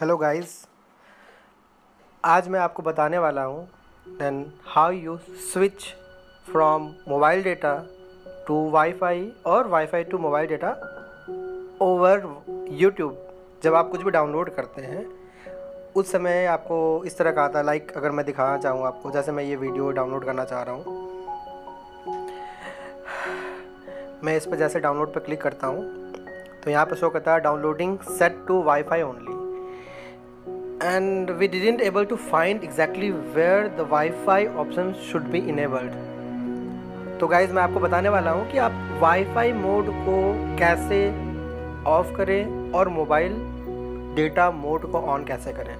Hello guys, आज मैं आपको बताने वाला हूँ then how you switch from mobile data to wifi और wifi to mobile data over YouTube. जब आप कुछ भी डाउनलोड करते हैं उस समय आपको इस तरह का आता है। लाइक अगर मैं दिखाना चाहूँ आपको, जैसे मैं ये वीडियो डाउनलोड करना चाह रहा हूँ, मैं इस पर जैसे डाउनलोड पर क्लिक करता हूँ तो यहाँ पर शो करता है downloading set to wifi only and we didn't able to find exactly where the Wi-Fi option should be enabled। तो गाइज़ मैं आपको बताने वाला हूँ कि आप Wi-Fi मोड को कैसे ऑफ़ करें और मोबाइल डेटा मोड को ऑन कैसे करें।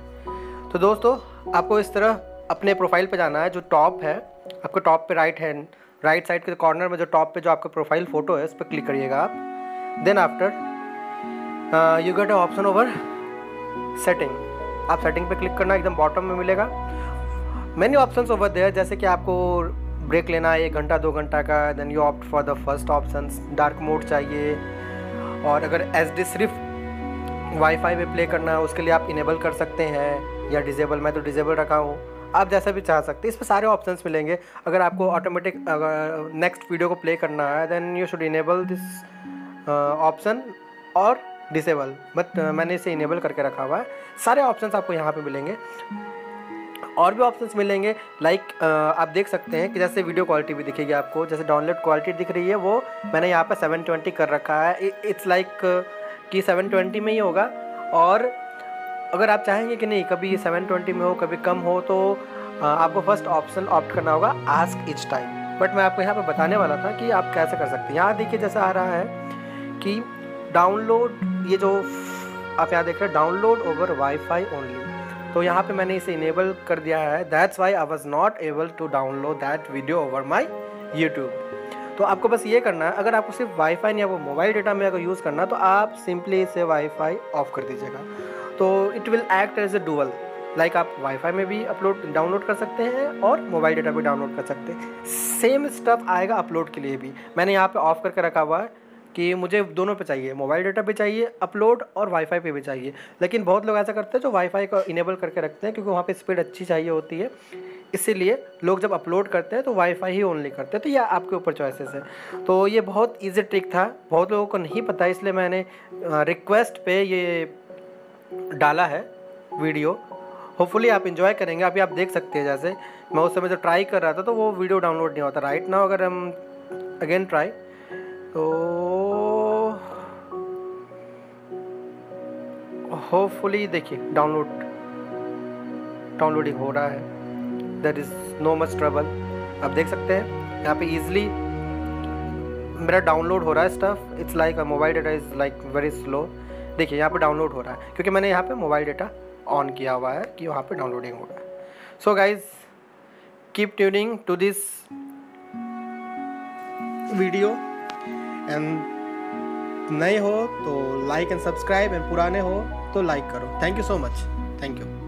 तो दोस्तों आपको इस तरह अपने प्रोफाइल पे जाना है। जो टॉप है, आपको टॉप पे राइट साइड के कॉर्नर में जो टॉप पे जो आपका प्रोफाइल फ़ोटो है उस पर क्लिक करिएगा आप। Then after you get a option over setting, आप सेटिंग पे क्लिक करना, एकदम बॉटम में मिलेगा मैनी ऑप्शंस ओवर देयर। जैसे कि आपको ब्रेक लेना है 1 घंटा 2 घंटा का, then you opt for the first option, dark mode चाहिए। और अगर एसडी सिर्फ वाईफाई पे प्ले करना है उसके लिए आप इनेबल कर सकते हैं या डिजेबल, मैं तो डिजेबल रखा हूँ, आप जैसा भी चाह सकते हैं। इस पर सारे ऑप्शंस मिलेंगे। अगर आपको ऑटोमेटिक अगर नेक्स्ट वीडियो को प्ले करना है then you should enable this option और डिसेबल, बट मैंने इसे इनेबल करके रखा हुआ है। सारे ऑप्शंस आपको यहाँ पे मिलेंगे, और भी ऑप्शंस मिलेंगे। लाइक आप देख सकते हैं कि जैसे वीडियो क्वालिटी भी दिखेगी आपको, जैसे डाउनलोड क्वालिटी दिख रही है वो मैंने यहाँ पे 720 कर रखा है। इट्स लाइक कि 720 में ही होगा। और अगर आप चाहेंगे कि नहीं कभी 720 में हो कभी कम हो तो आपको फर्स्ट ऑप्शन ऑप्ट करना होगा, आस्क ईच टाइम। बट मैं आपको यहाँ पर बताने वाला था कि आप कैसे कर सकते हैं। यहाँ देखिए जैसा आ रहा है कि डाउनलोड, ये जो आप यहाँ देख रहे हैं डाउनलोड ओवर वाईफाई ओनली, तो यहाँ पे मैंने इसे इनेबल कर दिया है। That's why I was not able to download that video over my YouTube. तो आपको बस ये करना है, अगर आपको सिर्फ वाईफाई नहीं, आपको मोबाइल डेटा में अगर यूज़ करना तो आप सिंपली इसे वाईफाई ऑफ कर दीजिएगा। तो it will act as a dual, like आप वाईफाई में भी अपलोड डाउनलोड कर सकते हैं और मोबाइल डेटा भी डाउनलोड कर सकते हैं। सेम स्टफ आएगा अपलोड के लिए भी। मैंने यहाँ पर ऑफ करके रखा हुआ है कि मुझे दोनों पे चाहिए, मोबाइल डेटा पे चाहिए अपलोड और वाईफाई पे भी चाहिए। लेकिन बहुत लोग ऐसा करते हैं जो वाईफाई को इनेबल करके रखते हैं क्योंकि वहाँ पे स्पीड अच्छी चाहिए होती है, इसीलिए लोग जब अपलोड करते हैं तो वाईफाई ही ओनली करते हैं। तो यह आपके ऊपर चॉइसेस है। तो ये बहुत ईजी ट्रिक था, बहुत लोगों को नहीं पता, इसलिए मैंने रिक्वेस्ट पे ये डाला है वीडियो। होपफुली आप इन्जॉय करेंगे। अभी आप देख सकते हैं जैसे मैं उस समय जो ट्राई कर रहा था तो वो वीडियो डाउनलोड नहीं होता। राइट नाउ अगर हम अगेन ट्राई, तो होपफुली देखिए डाउनलोडिंग हो रहा है। There is no much trouble. आप देख सकते हैं यहाँ पे ईजिली मेरा डाउनलोड हो रहा है stuff. It's like mobile data is like very slow. देखिए यहाँ पे डाउनलोड हो रहा है क्योंकि मैंने यहाँ पे मोबाइल डेटा ऑन किया हुआ है कि वहाँ पे डाउनलोडिंग हो रहा है। So guys keep tuning to this video, and नए हो तो लाइक एंड सब्सक्राइब, एंड पुराने हो तो लाइक करो। Thank you so much, thank you.